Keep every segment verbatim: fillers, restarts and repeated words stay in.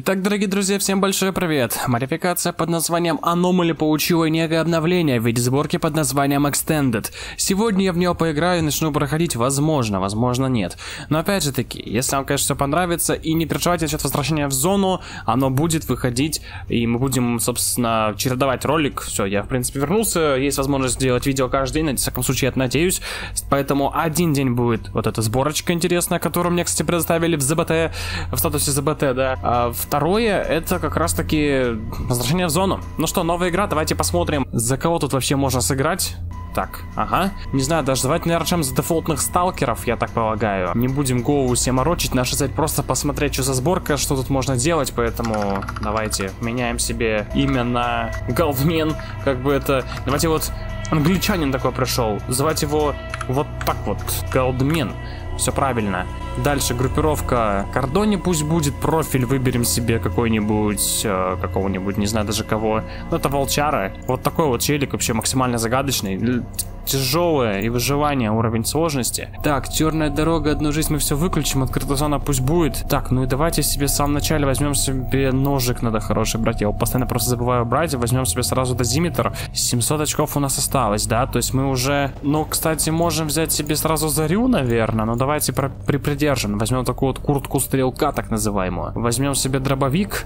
Итак, дорогие друзья, всем большой привет! Модификация под названием Anomaly получила некое обновление в виде сборки под названием Extended. Сегодня я в нее поиграю и начну проходить, возможно, возможно нет. Но опять же таки, если вам, конечно, все понравится и не переживайте насчет возвращения в зону, оно будет выходить и мы будем, собственно, чередовать ролик. Все, я, в принципе, вернулся, есть возможность сделать видео каждый день, в всяком случае, я надеюсь. Поэтому один день будет вот эта сборочка интересная, которую мне, кстати, предоставили в ЗБТ, в статусе ЗБТ, да. Второе, это как раз таки возвращение в зону. Ну что, новая игра, давайте посмотрим, за кого тут вообще можно сыграть. Так, ага. Не знаю, даже давайте, наверное, чем за дефолтных сталкеров, я так полагаю. Не будем голову себе морочить, наша цель просто посмотреть, что за сборка, что тут можно делать, поэтому давайте меняем себе имя на Голдмен, как бы это... Давайте вот англичанин такой пришел, звать его вот так вот, Голдмен. Все правильно. Дальше группировка Кордони пусть будет. Профиль выберем себе какой-нибудь, э, какого-нибудь, не знаю даже кого. Ну это волчара. Вот такой вот челик вообще максимально загадочный. Тяжелое и выживание, уровень сложности. Так, черная дорога, одну жизнь мы все выключим, открытая зона пусть будет. Так, ну и давайте себе в самом начале возьмем себе ножик, надо хороший брать, я его постоянно просто забываю брать. Возьмем себе сразу дозиметр, семьсот очков у нас осталось, да, то есть мы уже, ну, кстати, можем взять себе сразу зарю, наверное, но давайте припридержим, возьмем такую вот куртку стрелка, так называемую. Возьмем себе дробовик,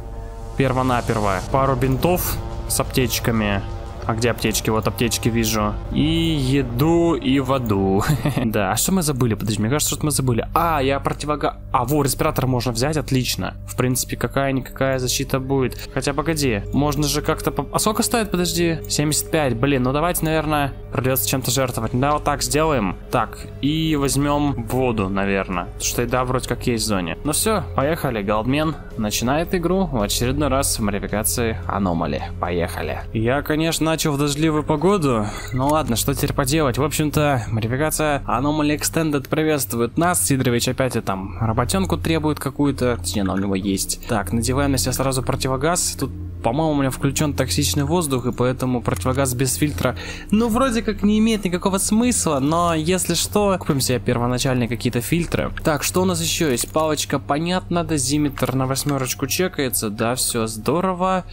перво-наперво, пару бинтов с аптечками. А где аптечки? Вот аптечки вижу. И еду, и воду. Да, а что мы забыли? Подожди, мне кажется, что мы забыли. А, я противогаз... А, во, респиратор можно взять, отлично. В принципе, какая-никакая защита будет. Хотя, погоди, можно же как-то... А сколько стоит, подожди? семьдесят пять, блин, ну давайте, наверное, придется чем-то жертвовать. Да, вот так сделаем. Так, и возьмем воду, наверное. Потому что еда вроде как есть в зоне. Ну все, поехали, Голдмен начинает игру в очередной раз в модификации Anomaly. Поехали. Я, конечно... Начал в дождливую погоду. Ну ладно, что теперь поделать? В общем-то, модификация Anomaly Extended приветствует нас. Сидорович опять и там работенку требует какую-то. Точнее, она у него есть. Так, надеваем на себя сразу противогаз. Тут, по-моему, у меня включен токсичный воздух, и поэтому противогаз без фильтра, ну, вроде как не имеет никакого смысла, но если что, купим себе первоначальные какие-то фильтры. Так, что у нас еще есть? Палочка, понятно, дозиметр на восьмерочку чекается. Да, все здорово.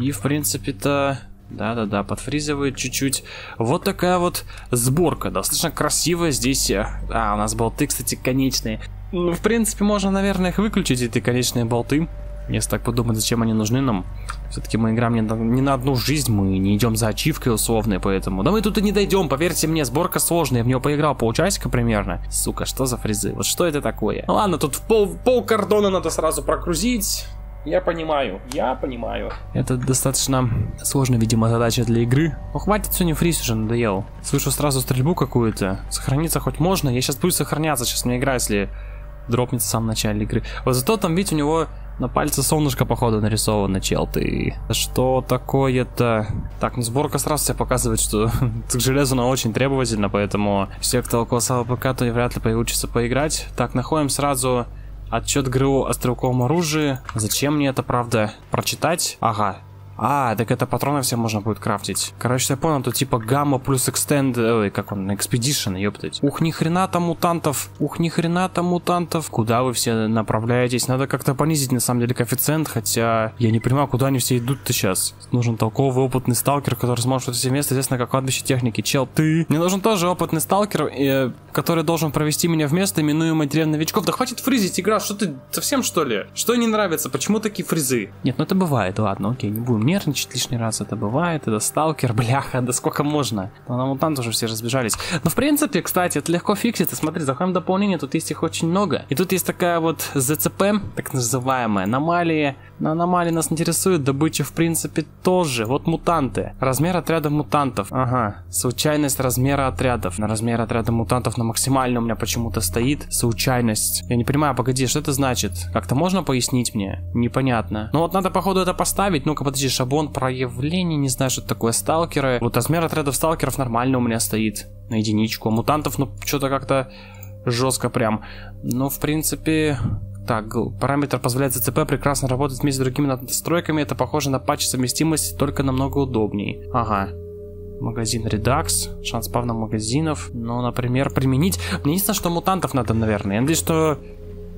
И, в принципе-то... Да-да-да, подфризивает чуть-чуть. Вот такая вот сборка. Достаточно красивая здесь. А, у нас болты, кстати, конечные. Ну, в принципе, можно, наверное, их выключить, эти конечные болты. Если так подумать, зачем они нужны нам. Все-таки мы играем не на, не на одну жизнь, мы не идем за ачивкой условной, поэтому... Да мы тут и не дойдем, поверьте мне, сборка сложная, я в нее поиграл полчасика примерно. Сука, что за фризы? Вот что это такое? Ну ладно, тут в пол, в пол кордона надо сразу прокрузить... Я понимаю, я понимаю. Это достаточно сложная, видимо, задача для игры. Ну хватит, все, не фриз уже, надоел. Слышу сразу стрельбу какую-то. Сохраниться хоть можно? Я сейчас буду сохраняться, сейчас мне игра, если дропнется в самом начале игры. Вот зато там, видите, у него на пальце солнышко, походу, нарисовано, чел, ты. Что такое-то? Так, ну сборка сразу себе показывает, что к железу она очень требовательна, поэтому все, кто около СВТ, то вряд ли получится поиграть. Так, находим сразу... Отчет ГРУ о стрелковом оружии. Зачем мне это, правда, прочитать? Ага. А, так это патроны все можно будет крафтить. Короче, я понял, тут типа Гамма плюс экстенд... Ой, как он, Экспедишн, ёптать. Ух, ни хрена там мутантов. Ух, ни хрена там мутантов. Куда вы все направляетесь? Надо как-то понизить, на самом деле, коэффициент, хотя... Я не понимаю, куда они все идут-то сейчас. Нужен толковый опытный сталкер, который сможет все место, естественно, как кладбище техники. Чел, ты... Мне нужен тоже опытный сталкер, э, который должен провести меня в место, именуемое деревня новичков. Да хватит фризить, игра, что ты, совсем что ли? Что не нравится, почему такие фризы? Нет, ну это бывает, ладно, окей, не будем нервничать лишний раз, это бывает, это сталкер, бляха, да сколько можно. Но на мутант уже все разбежались. Но в принципе, кстати, это легко фиксится. Смотри, заходим в дополнение, тут есть их очень много. И тут есть такая вот ЗЦП, так называемая, аномалии. Но аномалии нас интересуют, добыча в принципе тоже. Вот мутанты. Размер отряда мутантов. Ага, случайность размера отрядов. На размер отряда мутантов на максимальный у меня почему-то стоит. Случайность. Я не понимаю, погоди, что это значит? Как-то можно пояснить мне? Непонятно. Ну вот надо, походу, это поставить. Ну-ка, подожди, шаблон проявлений, не знаю, что это такое, сталкеры. Вот размер отрядов сталкеров нормально у меня стоит. На единичку. А мутантов, ну, что-то как-то жестко прям. Ну, в принципе... Так, параметр позволяет ЗЦП прекрасно работать вместе с другими надстройками. Это похоже на патч совместимости, только намного удобнее. Ага. Магазин Redux. Шанс спавна магазинов. Ну, например, применить... Мне единственное, что мутантов надо, наверное. Я надеюсь, что...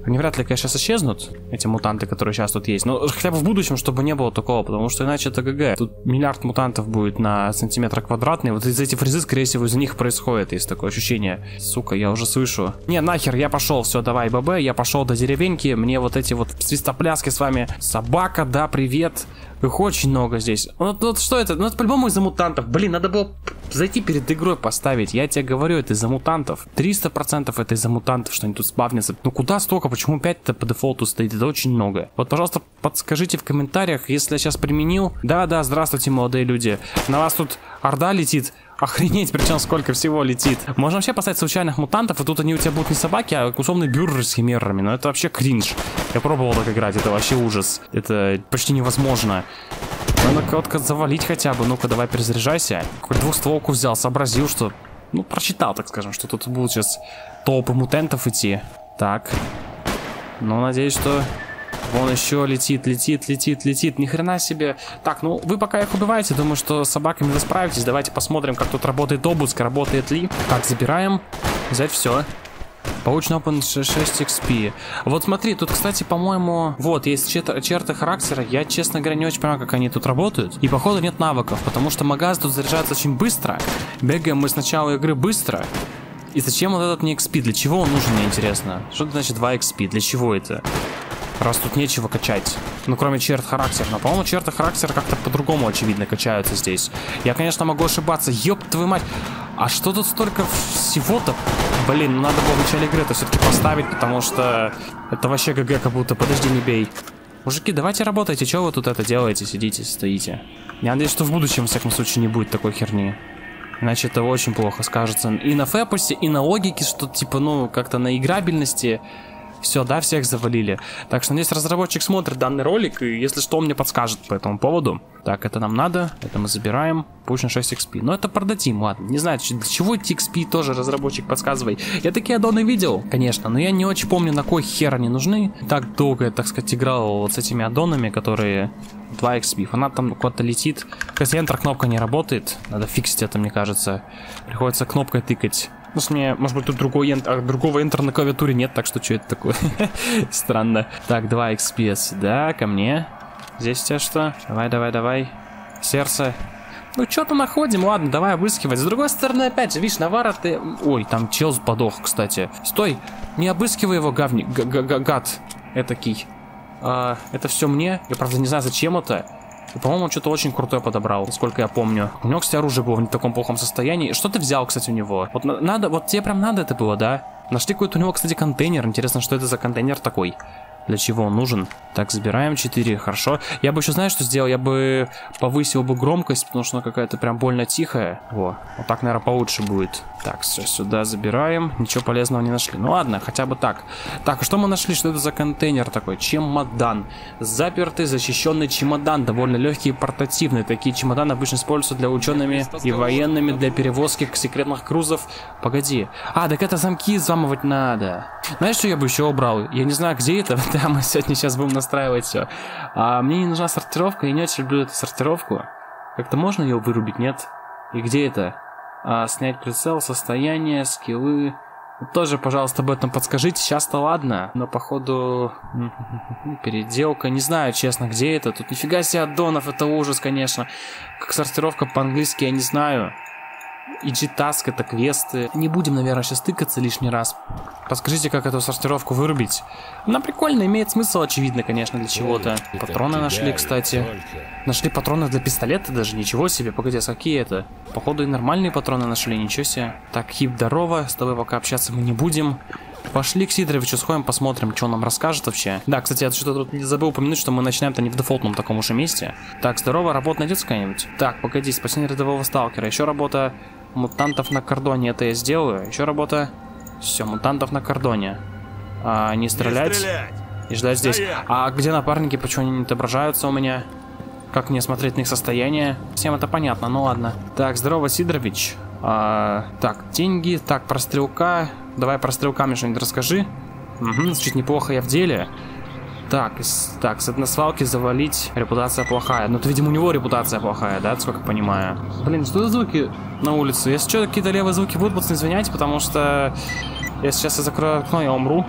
Они вряд ли, конечно, сейчас исчезнут, эти мутанты, которые сейчас тут есть. Но хотя бы в будущем, чтобы не было такого, потому что иначе это ГГ. Тут миллиард мутантов будет на сантиметр квадратный. Вот из-за этих фрезы, скорее всего, из них происходит. Есть такое ощущение. Сука, я уже слышу. Не, нахер, я пошел. Все, давай, ББ. Я пошел до деревеньки. Мне вот эти вот свистопляски с вами. Собака, да, привет. Их очень много здесь. Вот, вот что это? Ну, это по-любому из-за мутантов. Блин, надо было зайти перед игрой поставить. Я тебе говорю, это из-за мутантов. триста процентов это из-за мутантов, что они тут спавнятся. Ну куда столько? Почему пять-то по дефолту стоит? Это очень много. Вот, пожалуйста, подскажите в комментариях, если я сейчас применил. Да-да, здравствуйте, молодые люди. На вас тут орда летит. Охренеть, причем сколько всего летит. Можно вообще поставить случайных мутантов, и тут они у тебя будут не собаки, а кусомные бюреры с химерами. Но это вообще кринж. Я пробовал так играть, это вообще ужас. Это почти невозможно. Надо кого-то завалить хотя бы. Ну-ка, давай перезаряжайся. Какой-то двухстволку взял, сообразил, что... Ну, прочитал, так скажем, что тут будут сейчас толпы мутантов идти. Так. Ну, надеюсь, что... Вон еще летит, летит, летит, летит. Ни хрена себе. Так, ну вы пока их убиваете. Думаю, что с собаками вы справитесь. Давайте посмотрим, как тут работает обыск, работает ли. Так, забираем. Взять все. Получен опен шесть икс пи. Вот смотри, тут, кстати, по-моему, вот, есть чер черты характера. Я, честно говоря, не очень понимаю, как они тут работают. И, походу, нет навыков, потому что магаз тут заряжается очень быстро. Бегаем мы с начала игры быстро. И зачем вот этот мне икс пи? Для чего он нужен, мне интересно? Что это значит два икс пи? Для чего это? Раз тут нечего качать. Ну, кроме черт характера. Но, по-моему, черты характера как-то по-другому, очевидно, качаются здесь. Я, конечно, могу ошибаться. Ёб твою мать. А что тут столько всего-то? Блин, ну надо было в начале игры это все-таки поставить, потому что это вообще ГГ как будто. Подожди, не бей. Мужики, давайте работайте. Чего вы тут это делаете? Сидите, стоите. Я надеюсь, что в будущем, во всяком случае, не будет такой херни. Иначе это очень плохо скажется. И на фэпусе, и на логике, что типа, ну, как-то на играбельности... Все, да, всех завалили. Так что, надеюсь, разработчик смотрит данный ролик, и если что, он мне подскажет по этому поводу. Так, это нам надо, это мы забираем. Получено шесть икс пи. Но это продадим, ладно. Не знаю, для чего эти икс пи тоже разработчик подсказывай. Я такие аддоны видел, конечно, но я не очень помню, на кой хер они нужны. Так долго я, так сказать, играл вот с этими аддонами, которые... два икс пи. Фанат там куда-то летит. Кстати, Enter кнопка не работает. Надо фиксить это, мне кажется. Приходится кнопкой тыкать. Ну, с мне, может быть, тут другой enter, а другого Enter на клавиатуре нет, так что что это такое? Странно. Так, два икс пи сюда, ко мне. Здесь у тебя что? Давай, давай, давай. Сердце. Ну, что-то находим, ладно, давай обыскивать. С другой стороны, опять же, видишь, навара ты... Ой, там чел подох, кстати. Стой, не обыскивай его, гавник, гад этакий. А, это все мне. Я, правда, не знаю, зачем это. По-моему, он что-то очень крутое подобрал, насколько я помню. У него, кстати, оружие было в не таком плохом состоянии. Что ты взял, кстати, у него? Вот надо, вот тебе прям надо это было, да? Нашли какой-то у него, кстати, контейнер. Интересно, что это за контейнер такой? Для чего он нужен? Так, забираем четыре, хорошо. Я бы еще, знаешь, что сделал? Я бы повысил бы громкость, потому что она какая-то прям больно тихая. Во, вот так, наверное, получше будет. Так, все, сюда забираем. Ничего полезного не нашли. Ну ладно, хотя бы так. Так, что мы нашли? Что это за контейнер такой? Чемодан. Запертый, защищенный чемодан. Довольно легкий и портативный. Такие чемоданы обычно используются для учеными и военными, для перевозки секретных грузов. Погоди. А, так это замки взламывать надо. Знаешь, что я бы еще убрал? Я не знаю, где это. Да, мы сегодня сейчас будем настраивать все. А мне не нужна сортировка, я не очень люблю эту сортировку. Как-то можно ее вырубить, нет? И где это? А, снять прицел, состояние, скиллы. Тоже, пожалуйста, об этом подскажите. Сейчас-то ладно, но походу переделка. Не знаю, честно, где это. Тут нифига себе аддонов, это ужас, конечно. Как сортировка по-английски, я не знаю. И джи-таск, это квесты. Не будем, наверное, сейчас тыкаться лишний раз. Подскажите, как эту сортировку вырубить. Она прикольно, имеет смысл, очевидно, конечно, для чего-то. Патроны нашли, кстати. Нашли патроны для пистолета даже, ничего себе. Погоди, а какие это? Походу и нормальные патроны нашли, ничего себе. Так, хип, здорово, с тобой пока общаться мы не будем. Пошли к Сидоровичу, сходим, посмотрим, что он нам расскажет вообще. Да, кстати, я что-то тут не забыл упомянуть, что мы начинаем-то не в дефолтном таком уж и месте. Так, здорово, работа найдется какая-нибудь? Так, погоди, спасение рядового сталкера. Еще работа мутантов на кордоне, это я сделаю. Еще работа... Все, мутантов на кордоне. А, не стрелять. Не стрелять. И ждать здесь. А где напарники, почему они не отображаются у меня? Как мне смотреть на их состояние? Всем это понятно, ну ладно. Так, здорово, Сидорович. А, так, деньги. Так, про стрелка. Давай про стрелка мне что-нибудь расскажи. Угу, чуть неплохо, я в деле. Так, так, с односвалки завалить. Репутация плохая. Ну, то, видимо, у него репутация плохая, да, сколько понимаю. Блин, что за звуки на улице? Если что, какие-то левые звуки будут, пацаны, извиняйте, потому что... Я сейчас я закрою окно, я умру.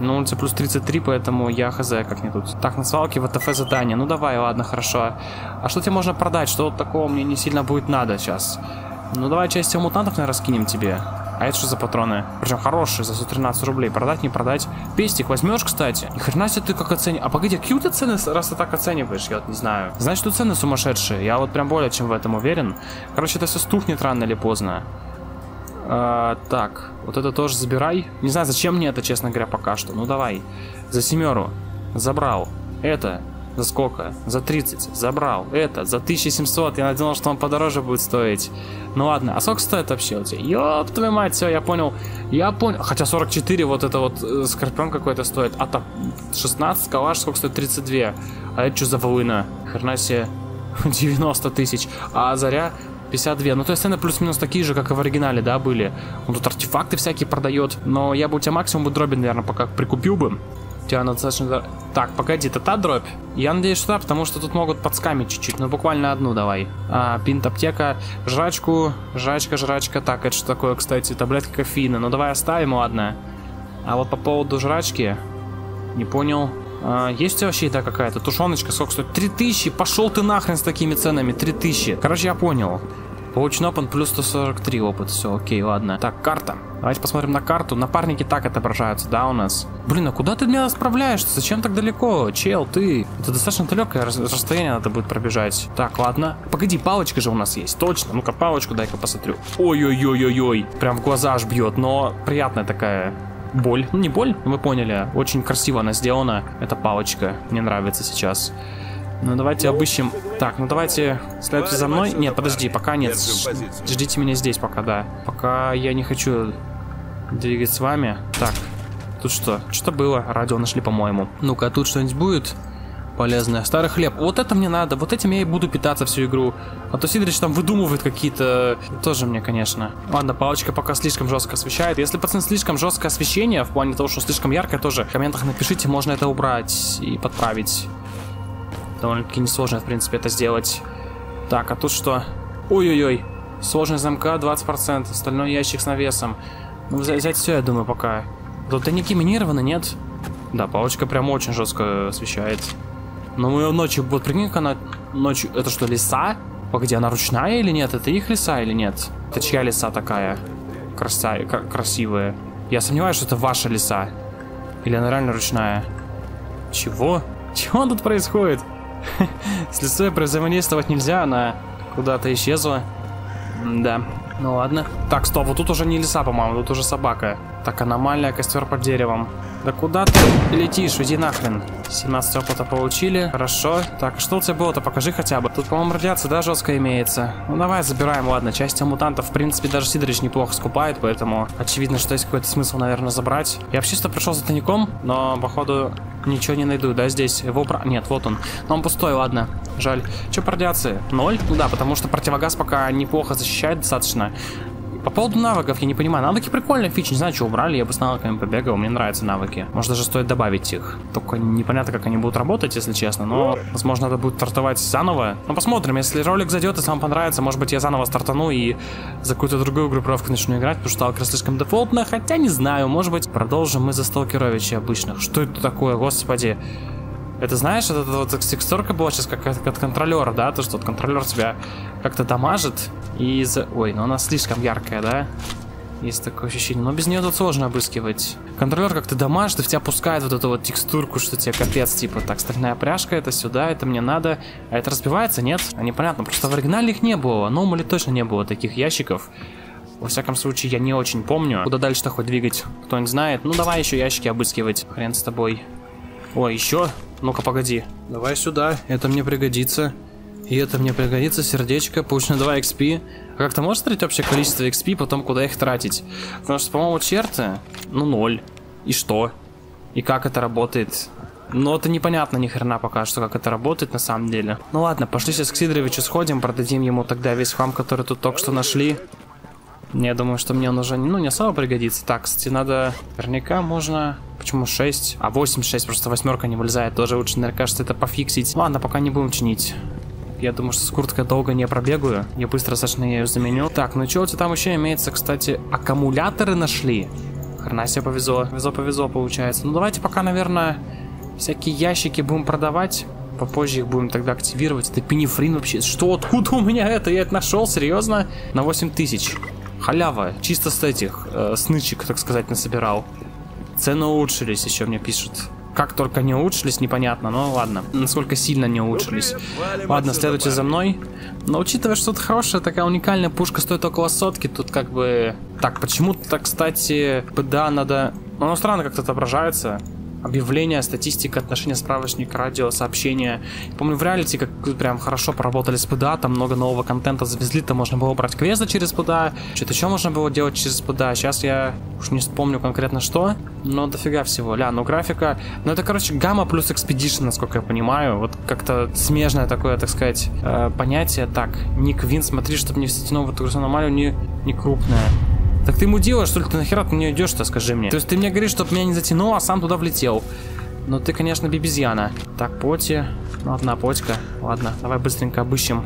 Ну, это плюс тридцать три, поэтому я хз, как мне тут. Так, на свалке ВТФ задание. Ну, давай, ладно, хорошо. А что тебе можно продать? Что такого мне не сильно будет надо сейчас? Ну, давай часть у мутантов, наверное, раскинем тебе. А это что за патроны? Причем хорошие, за сто тринадцать рублей. Продать, не продать. Пестик возьмешь, кстати. Ни хрена себе ты как оценишь. А погоди, какие у тебя цены, раз ты так оцениваешь? Я вот не знаю. Значит, тут цены сумасшедшие. Я вот прям более чем в этом уверен. Короче, это все стухнет рано или поздно. А, так, вот это тоже забирай. Не знаю, зачем мне это, честно говоря, пока что. Ну, давай. За семеру. Забрал. Это. За сколько? За тридцать. Забрал. Это. За тысячу семьсот. Я надеялся, что он подороже будет стоить. Ну ладно. А сколько стоит вообще у тебя? Ёб твою мать, все, я понял. Я понял. Хотя сорок четыре вот это вот э, скорпион какой-то стоит. А там шестнадцать, калаш сколько стоит? тридцать два. А это что за волына? Хрена себе. девяносто тысяч. А заря пятьдесят два. Ну то есть цены плюс-минус такие же, как и в оригинале, да, были. Он тут артефакты всякие продает. Но я бы у тебя максимум бы дробин, наверное, пока прикупил бы. Она достаточно... Так, погоди, это та дробь? Я надеюсь, что да, потому что тут могут подскамить чуть-чуть. Ну, буквально одну давай. А, пинт, аптека, жрачку, жрачка, жрачка. Так, это что такое, кстати? Таблетка кофеина. Ну, давай оставим, ладно. А вот по поводу жрачки... Не понял. А, есть вообще еда какая-то? Тушеночка, сколько стоит? три тысячи! Пошел ты нахрен с такими ценами! три тысячи! Короче, я понял. Получен опыт плюс сто сорок три опыт. Все, окей, ладно. Так, карта. Давайте посмотрим на карту. Напарники так отображаются, да, у нас? Блин, а куда ты меня справляешься? Зачем так далеко? Чел, ты... Это достаточно далекое расстояние надо будет пробежать. Так, ладно. Погоди, палочка же у нас есть. Точно. Ну-ка, палочку дай-ка посмотрю. Ой-ой-ой-ой-ой. Прям в глаза аж бьет, но приятная такая... Боль. Ну, не боль, вы поняли. Очень красиво она сделана. Эта палочка. Мне нравится сейчас. Ну, давайте обыщем. Так, ну давайте следуйте за мной. Нет, подожди, пока нет. Ждите меня здесь пока, да. Пока я не хочу двигать с вами. Так, тут что? Что-то было. Радио нашли, по-моему. Ну-ка, а тут что-нибудь будет полезное? Старый хлеб. Вот это мне надо. Вот этим я и буду питаться всю игру. А то Сидорович там выдумывает какие-то... Тоже мне, конечно. Ладно, палочка пока слишком жестко освещает. Если, пацаны, слишком жесткое освещение, в плане того, что слишком яркое, тоже в комментах напишите, можно это убрать и подправить. Довольно-таки несложно, в принципе, это сделать. Так, а тут что? Ой-ой-ой. Сложность замка двадцать процентов. Стальной ящик с навесом. Ну, взять все, я думаю, пока. Тут тайники минированы, нет? Да, палочка прям очень жестко освещает. Но мы ее ночью... Вот прикинь, она ночью... Это что, лиса? Погоди, она ручная или нет? Это их лиса или нет? Это чья лиса такая? Краса... Красивая. Я сомневаюсь, что это ваша лиса. Или она реально ручная? Чего? Чего тут происходит? С лесой взаимодействовать нельзя, она куда-то исчезла. Да, ну ладно. Так, стоп, вот тут уже не лиса, по-моему, тут уже собака. Так, аномальная, костер под деревом. Да куда ты летишь, иди нахрен. семнадцать опыта получили, хорошо. Так, что у тебя было-то, покажи хотя бы. Тут, по-моему, радиация, да, жестко имеется. Ну давай, забираем, ладно, часть мутантов, в принципе, даже Сидорович неплохо скупает, поэтому очевидно, что есть какой-то смысл, наверное, забрать. Я вообще что пришел за тайником, но, походу, ничего не найду, да, здесь его... Нет, вот он. Но он пустой, ладно, жаль. Че по радиации? Ноль? Ну да, потому что противогаз пока неплохо защищает достаточно. По поводу навыков я не понимаю. Навыки прикольные фичи, не знаю, что убрали, я бы с навыками побегал, мне нравятся навыки. Может даже стоит добавить их. Только непонятно, как они будут работать, если честно, но, возможно, надо будет стартовать заново. Но посмотрим, если ролик зайдет, если вам понравится, может быть, я заново стартану и за какую-то другую группировку начну играть, потому что сталкер слишком дефолтно, хотя не знаю, может быть, продолжим мы за сталкеровичей обычных. Что это такое, господи? Это, знаешь, это вот текстурка была сейчас как от контролера, да? То, что вот контролер тебя как-то дамажит и за... Ой, ну она слишком яркая, да? Есть такое ощущение. Но без нее тут сложно обыскивать. Контролер как-то дамажит и в тебя пускает вот эту вот текстурку, что тебе капец, типа, так, стальная пряжка, это сюда, это мне надо. А это разбивается, нет? А непонятно, просто в оригинале их не было. Но у Anomaly точно не было таких ящиков. Во всяком случае, я не очень помню. Куда дальше-то хоть двигать? Кто-нибудь знает? Ну, давай еще ящики обыскивать. Хрен с тобой. Ой, еще... Ну-ка, погоди. Давай сюда, это мне пригодится. И это мне пригодится, сердечко, получено два икс пи. А как ты можешь смотреть общее количество икс пи, потом куда их тратить? Потому что, по-моему, черты, ну, ноль. И что? И как это работает? Ну, это непонятно ни хрена пока что, как это работает на самом деле. Ну ладно, пошли сейчас к Сидоровичу сходим, продадим ему тогда весь хлам, который тут только что нашли. Я думаю, что мне он уже, ну, не особо пригодится. Так, кстати, надо... Наверняка можно... Почему шесть? А восемь шесть, просто восьмерка не вылезает. Тоже лучше, наверное, кажется, это пофиксить. Ладно, пока не будем чинить. Я думаю, что с курткой долго не пробегаю. Я быстро, достаточно, ее заменю. Так, ну что у тебя там еще имеется, кстати? Аккумуляторы нашли. хрена себе повезло. Повезло, повезло получается. Ну давайте пока, наверное, всякие ящики будем продавать. Попозже их будем тогда активировать. Это пенифрин вообще. Что? Откуда у меня это? Я это нашел? Серьезно? На восемь тысяч. Халява. Чисто с этих э, снычек, так сказать, насобирал. Цены улучшились, еще мне пишут. Как только они улучшились, непонятно, но ладно. Насколько сильно они улучшились. Ладно, следуйте за мной. Но учитывая, что это хорошая, такая уникальная пушка стоит около сотки, тут как бы... Так, почему-то, кстати, ПДА надо... Ну, странно как-то отображается. Объявление, статистика, отношения справочник, радио, сообщения. Помню, в реалити как прям хорошо поработали с ПДА, там много нового контента завезли, там можно было брать квесты через ПДА, что-то еще можно было делать через ПДА. Сейчас я уж не вспомню конкретно что, но дофига всего. Ля, ну графика, ну это, короче, Гамма плюс Экспедишн, насколько я понимаю, вот как-то смежное такое, так сказать, понятие. Так, ник Вин, смотри, чтобы не встретено в эту аномалию, не, не крупная. Так ты ему делаешь, что ли? Ты нахера ты не идешь-то, скажи мне. То есть ты мне говоришь, чтоб меня не затянуло, а сам туда влетел. Но ты, конечно, бибизьяна. Так, поти. Ну, одна потька. Ладно, давай быстренько обыщем.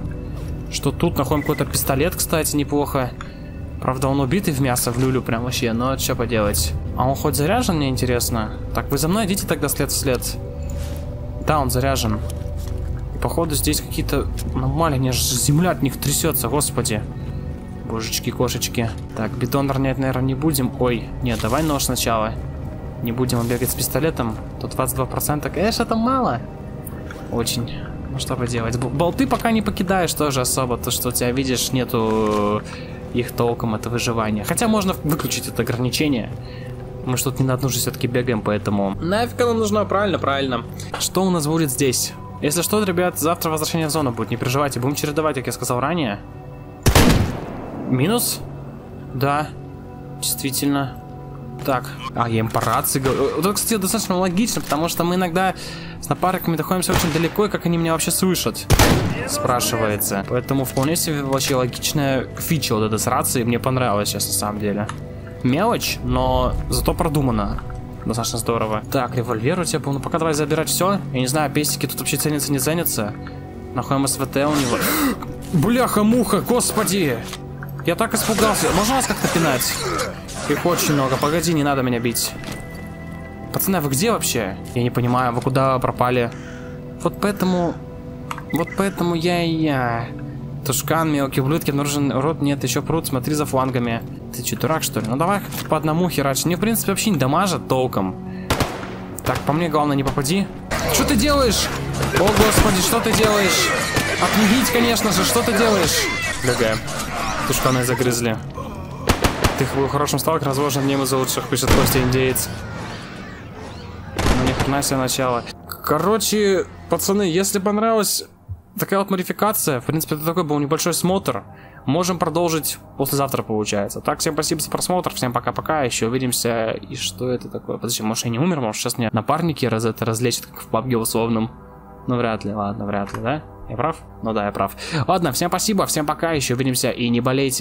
Что тут? Находим какой-то пистолет, кстати, неплохо. Правда, он убитый в мясо, в люлю прям вообще, но что поделать. А он хоть заряжен, мне интересно? Так, вы за мной идите тогда след в след. Да, он заряжен. И, походу, здесь какие-то... Аномалии, мне же земля от них трясется, господи. Божечки-кошечки. Так, бетон ронять, наверное, не будем. Ой, нет, давай нож сначала. Не будем бегать с пистолетом. То двадцать два процента. Конечно, это мало. Очень. Ну, что поделать. Болты пока не покидаешь тоже особо. То, что у тебя, видишь, нету их толком, это выживание. Хотя можно выключить это ограничение. Мы что-то не на одну же все-таки бегаем, поэтому... Нафиг нам нужно, правильно, правильно. Что у нас будет здесь? Если что, ребят, завтра возвращение в зону будет. Не переживайте, будем чередовать, как я сказал ранее. Минус? Да, действительно. Так, а я им по рации говорю. Это, кстати, достаточно логично, потому что мы иногда с напарниками находимся очень далеко, и как они меня вообще слышат, спрашивается. Поэтому вполне себе вообще логичная фича вот эта с рации, мне понравилась сейчас на самом деле. Мелочь, но зато продумано. Достаточно здорово. Так, револьвер у тебя был, ну пока давай забирать все. Я не знаю, песики тут вообще ценятся, не ценятся. Находим СВТ у него. Бляха-муха, господи! Я так испугался. Можно вас как-то пинать? Их очень много. Погоди, не надо меня бить. Пацаны, вы где вообще? Я не понимаю, вы куда пропали? Вот поэтому... Вот поэтому я и я. Тушкан, мелкие ублюдки, нужен рот, нет, еще пруд, смотри за флангами. Ты че, дурак, что ли? Ну давай как-то по одному херач. Мне, в принципе, вообще не дамажат толком. Так, по мне, главное, не попади. Что ты делаешь? О, господи, что ты делаешь? Отменить, конечно же, что ты делаешь? Бегаем. Тушканы загрызли. Ты был хорошим сталкером, возможно, одним из лучших, пишет Костя Индеец. Ну, ни хрена себе начало. Короче, пацаны, если понравилась такая вот модификация, в принципе, это такой был небольшой смотр. Можем продолжить послезавтра, получается. Так, всем спасибо за просмотр, всем пока-пока, еще увидимся. И что это такое? Подожди, может, я не умер, может, сейчас меня напарники раз это разлечат, как в пабге условном. Ну, вряд ли, ладно, вряд ли, да? Я прав? Ну да, я прав. Ладно, всем спасибо, всем пока, еще увидимся и не болейте.